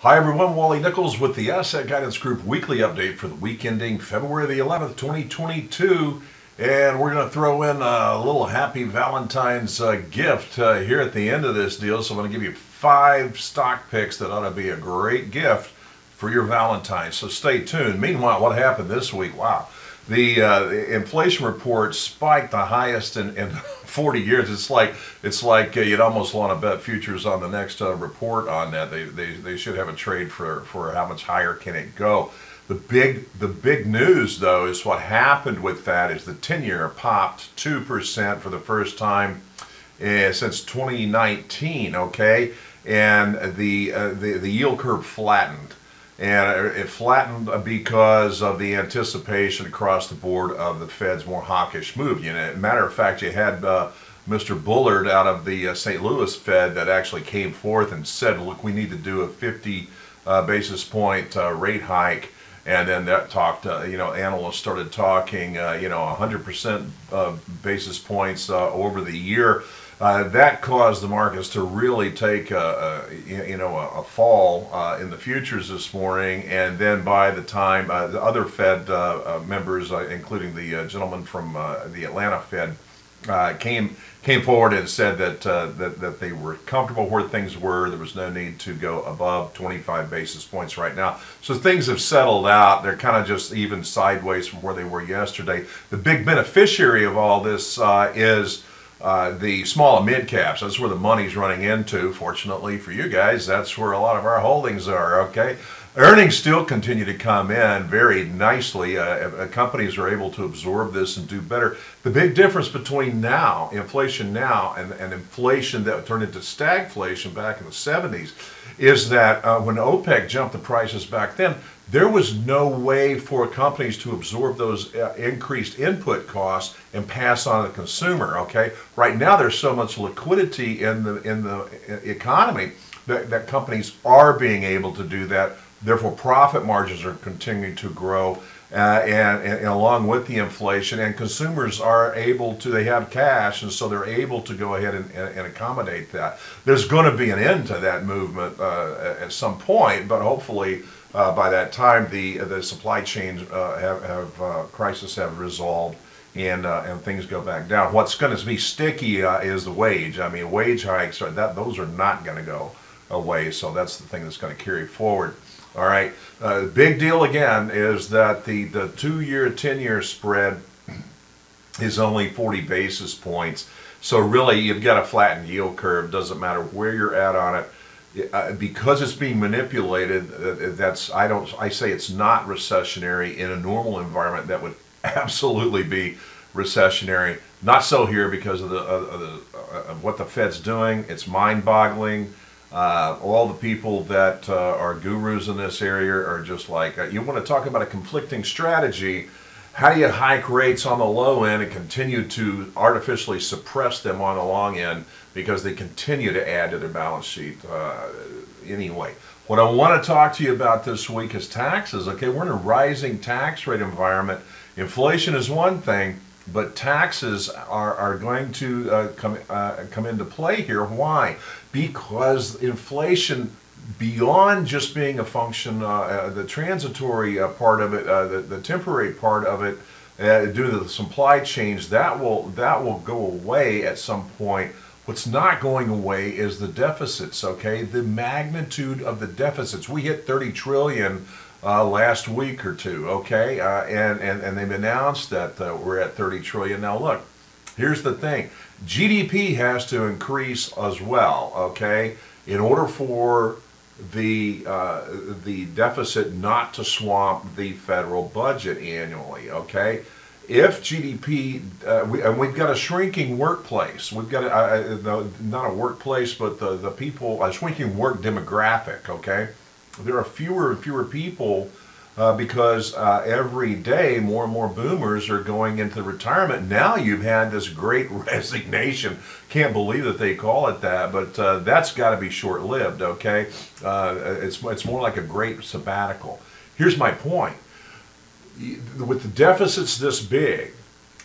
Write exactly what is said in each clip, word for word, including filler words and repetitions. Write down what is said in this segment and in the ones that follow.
Hi everyone, Wally Nichols with the Asset Guidance Group Weekly Update for the week ending February the eleventh, twenty twenty-two. And we're going to throw in a little happy Valentine's uh, gift uh, here at the end of this deal. So I'm going to give you five stock picks that ought to be a great gift for your Valentine. So stay tuned. Meanwhile, what happened this week? Wow. The, uh, the inflation report spiked the highest in, in forty years. It's like it's like uh, you'd almost want to bet futures on the next uh, report on that. They, they they should have a trade for for how much higher can it go. The big the big news though is what happened with that is the ten year popped two percent for the first time uh, since twenty nineteen. Okay, and the uh, the the yield curve flattened. And it flattened because of the anticipation across the board of the Fed's more hawkish move. You know, matter of fact, you had uh, Mister Bullard out of the uh, Saint Louis Fed that actually came forth and said, look, we need to do a fifty uh, basis point uh, rate hike. And then that talked, uh, you know, analysts started talking, uh, you know, one hundred percent uh, basis points uh, over the year. Uh, that caused the markets to really take a, a you know a, a fall uh, in the futures this morning, and then by the time uh, the other Fed uh, uh, members, uh, including the uh, gentleman from uh, the Atlanta Fed, uh, came came forward and said that, uh, that that they were comfortable where things were. There was no need to go above twenty-five basis points right now. So things have settled out. They're kind of just even sideways from where they were yesterday. The big beneficiary of all this uh, is. Uh, the small and mid caps. That's where the money's running into. Fortunately for you guys, that's where a lot of our holdings are. Okay, earnings still continue to come in very nicely. Uh, companies are able to absorb this and do better. The big difference between now, inflation now, and, and inflation that turned into stagflation back in the seventies is that uh, when OPEC jumped the prices back then, there was no way for companies to absorb those uh, increased input costs and pass on to the consumer. Okay, right now there's so much liquidity in the in the economy that, that companies are being able to do that. Therefore, profit margins are continuing to grow, uh, and, and, and along with the inflation, and consumers are able to. They have cash, and so they're able to go ahead and, and, and accommodate that. There's going to be an end to that movement uh, at some point, but hopefully. Uh, by that time, the the supply chain uh, have, have uh, crisis have resolved, and uh, and things go back down. What's going to be sticky uh, is the wage. I mean, wage hikes are that those are not going to go away. So that's the thing that's going to carry forward. All right. Uh, the big deal again is that the the two-year, ten-year spread is only forty basis points. So really, you've got a flattened yield curve. Doesn't matter where you're at on it. Uh, because it's being manipulated, uh, that's I don't I say it's not recessionary. In a normal environment, that would absolutely be recessionary. Not so here because of the, of, the, of what the Fed's doing. It's mind-boggling. Uh, all the people that uh, are gurus in this area are just like, uh, you want to talk about a conflicting strategy. How do you hike rates on the low end and continue to artificially suppress them on the long end because they continue to add to their balance sheet uh, anyway? What I want to talk to you about this week is taxes. Okay, we're in a rising tax rate environment. Inflation is one thing, but taxes are, are going to uh, come, uh, come into play here. Why? Because inflation, beyond just being a function, uh, uh, the transitory uh, part of it, uh, the, the temporary part of it, uh, due to the supply chains, that will that will go away at some point. What's not going away is the deficits. Okay, the magnitude of the deficits. We hit thirty trillion uh, last week or two. Okay, uh, and and and they've announced that uh, we're at thirty trillion now. Look, here's the thing: G D P has to increase as well. Okay, in order for the uh, the deficit not to swamp the federal budget annually. Okay, if G D P uh, we, and we've got a shrinking workplace, we've got a, uh, the, not a workplace, but the the people a shrinking work demographic. Okay, there are fewer and fewer people uh, because uh, every day more and more boomers are going into retirement. Now you've had this great resignation. Can't believe that they call it that, but uh, that's got to be short-lived, okay? Uh, it's, it's more like a great sabbatical. Here's my point. With the deficits this big,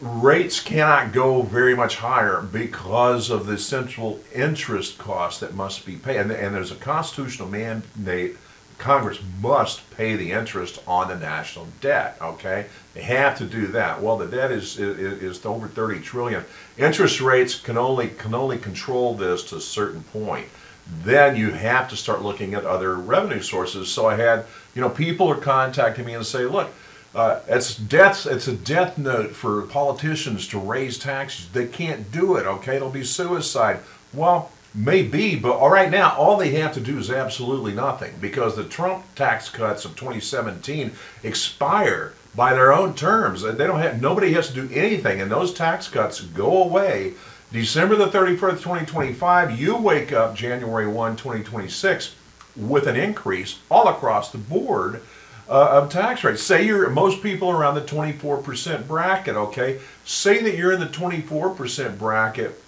rates cannot go very much higher because of the central interest cost that must be paid. And, and there's a constitutional mandate Congress must pay the interest on the national debt, okay? They have to do that. Well, the debt is is, is over thirty trillion dollars. Interest rates can only, can only control this to a certain point. Then you have to start looking at other revenue sources. So I had, you know, people are contacting me and say, look, uh, it's death, it's a death note for politicians to raise taxes. They can't do it, okay? It'll be suicide. Well, maybe, but all right now, all they have to do is absolutely nothing, because the Trump tax cuts of twenty seventeen expire by their own terms. They don't have, nobody has to do anything, and those tax cuts go away December the thirty-first, twenty twenty-five. You wake up January first, twenty twenty-six with an increase all across the board uh, of tax rates. Say you're, most people are around the twenty-four percent bracket, okay? Say that you're in the twenty-four percent bracket,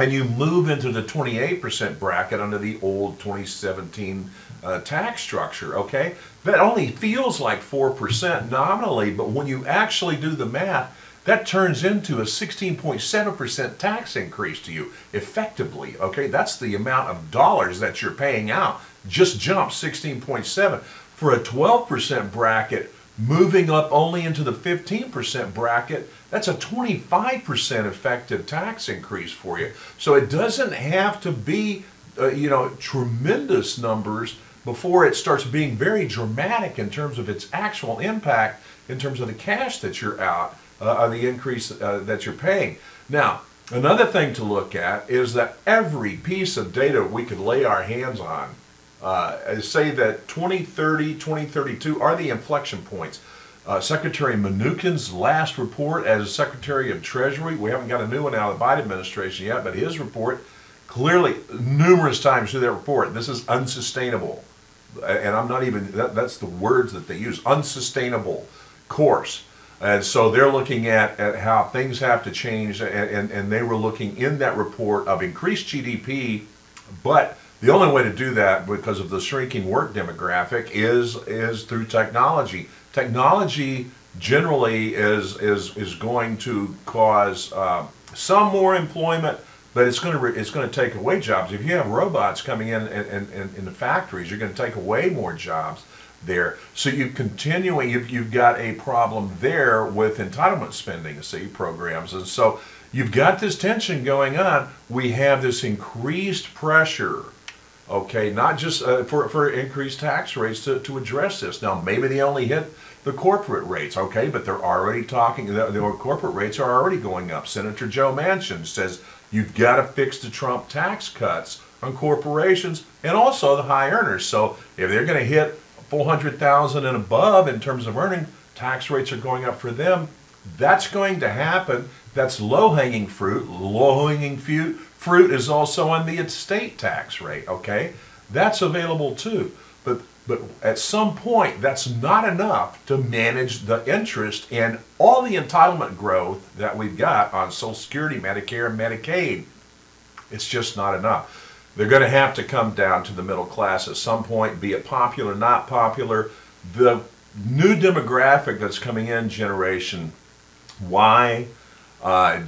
and you move into the twenty-eight percent bracket under the old twenty seventeen uh, tax structure, okay? That only feels like four percent nominally, but when you actually do the math, that turns into a sixteen point seven percent tax increase to you, effectively, okay? That's the amount of dollars that you're paying out, just jump sixteen point seven. For a twelve percent bracket, moving up only into the fifteen percent bracket, that's a twenty-five percent effective tax increase for you. So it doesn't have to be, uh, you know, tremendous numbers before it starts being very dramatic in terms of its actual impact, in terms of the cash that you're out, uh, on the increase uh, that you're paying. Now, another thing to look at is that every piece of data we could lay our hands on, Uh, say that twenty thirty, twenty thirty-two are the inflection points. Uh, Secretary Mnuchin's last report as Secretary of Treasury, we haven't got a new one out of the Biden administration yet, but his report, clearly numerous times through that report, this is unsustainable. And I'm not even, that, that's the words that they use, unsustainable course. And so they're looking at, at how things have to change, and, and, and they were looking in that report of increased G D P, but the only way to do that, because of the shrinking work demographic, is is through technology. Technology generally is is is going to cause uh, some more employment, but it's going to re it's going to take away jobs. If you have robots coming in in, in, in the factories, you're going to take away more jobs there. So you continuing, you've, you've got a problem there with entitlement spending, see, programs, and so you've got this tension going on. We have this increased pressure. Okay, not just uh, for, for increased tax rates to, to address this. Now, maybe they only hit the corporate rates, okay, but they're already talking, the, the corporate rates are already going up. Senator Joe Manchin says you've got to fix the Trump tax cuts on corporations and also the high earners. So if they're going to hit four hundred thousand dollars and above in terms of earning, tax rates are going up for them. That's going to happen. That's low-hanging fruit. Low-hanging fruit. Fruit is also on the estate tax rate, okay? That's available too. But, but at some point, that's not enough to manage the interest and all the entitlement growth that we've got on Social Security, Medicare, and Medicaid. It's just not enough. They're going to have to come down to the middle class at some point, be it popular, not popular. The new demographic that's coming in, Generation Y, Uh,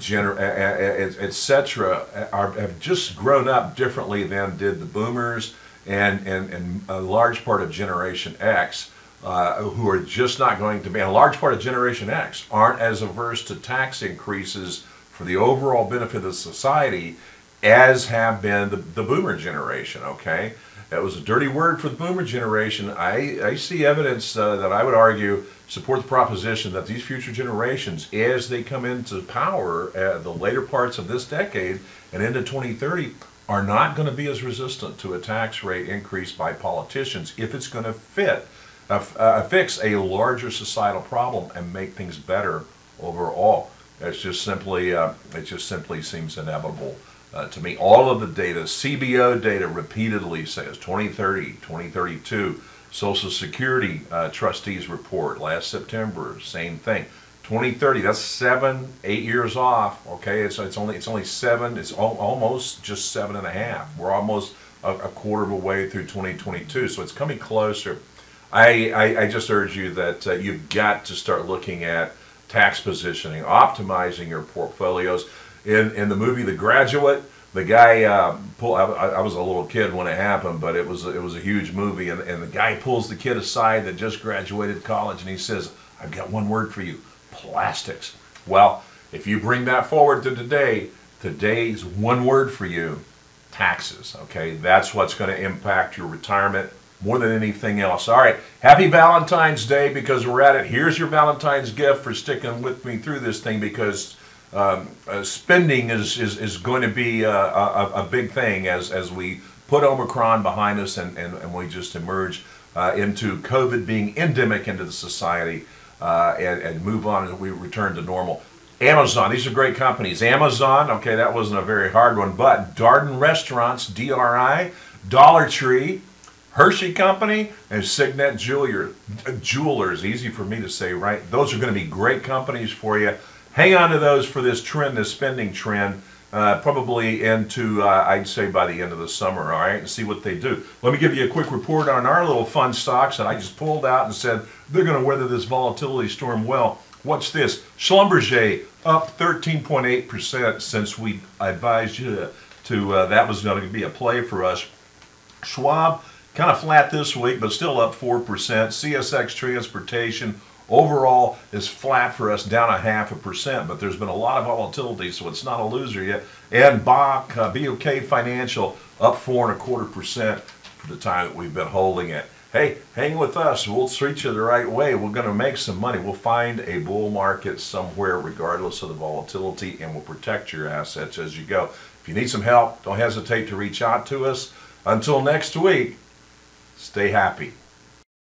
et cetera, are, have just grown up differently than did the boomers and, and, and a large part of Generation X, uh, who are just not going to be, and a large part of Generation X aren't as averse to tax increases for the overall benefit of the society as have been the, the boomer generation, okay? That was a dirty word for the boomer generation. I, I see evidence uh, that I would argue support the proposition that these future generations, as they come into power at uh, the later parts of this decade and into twenty thirty, are not going to be as resistant to a tax rate increase by politicians if it's going to fit, uh, uh, fix a larger societal problem and make things better overall. It's just simply, uh, it just simply seems inevitable. Uh, to me, all of the data, C B O data repeatedly says twenty thirty, twenty thirty-two, Social Security uh, trustees report last September, same thing. twenty thirty, that's seven, eight years off. Okay, it's it's only it's only seven. It's al almost just seven and a half. We're almost a, a quarter of a way through twenty twenty-two, so it's coming closer. I I, I just urge you that uh, you've got to start looking at tax positioning, optimizing your portfolios. In, in the movie The Graduate, the guy uh, pull. I, I was a little kid when it happened, but it was it was a huge movie. And, and the guy pulls the kid aside that just graduated college, and he says, "I've got one word for you: plastics." Well, if you bring that forward to today, today's one word for you: taxes. Okay, that's what's going to impact your retirement more than anything else. All right, happy Valentine's Day, because we're at it. Here's your Valentine's gift for sticking with me through this thing, because um, uh, spending is, is, is going to be a, a, a big thing as, as we put Omicron behind us and, and, and we just emerge uh, into COVID being endemic into the society uh, and, and move on and we return to normal. Amazon, these are great companies. Amazon, okay, that wasn't a very hard one, but Darden Restaurants, D R I, Dollar Tree, Hershey Company, and Signet Jewelers. Jewelers, easy for me to say, right? Those are going to be great companies for you. Hang on to those for this trend, this spending trend, uh, probably into, uh, I'd say, by the end of the summer, all right, and see what they do. Let me give you a quick report on our little fun stocks that I just pulled out and said they're going to weather this volatility storm well. What's this? Schlumberger up thirteen point eight percent since we advised you to, uh, that was going to be a play for us. Schwab, kind of flat this week, but still up four percent. C S X Transportation overall is flat for us, down a half a percent, but there's been a lot of volatility, so it's not a loser yet. And B O K, uh, B O K Financial, up four and a quarter percent for the time that we've been holding it. Hey, hang with us. We'll treat you the right way. We're going to make some money. We'll find a bull market somewhere regardless of the volatility, and we'll protect your assets as you go. If you need some help, don't hesitate to reach out to us. Until next week, stay happy.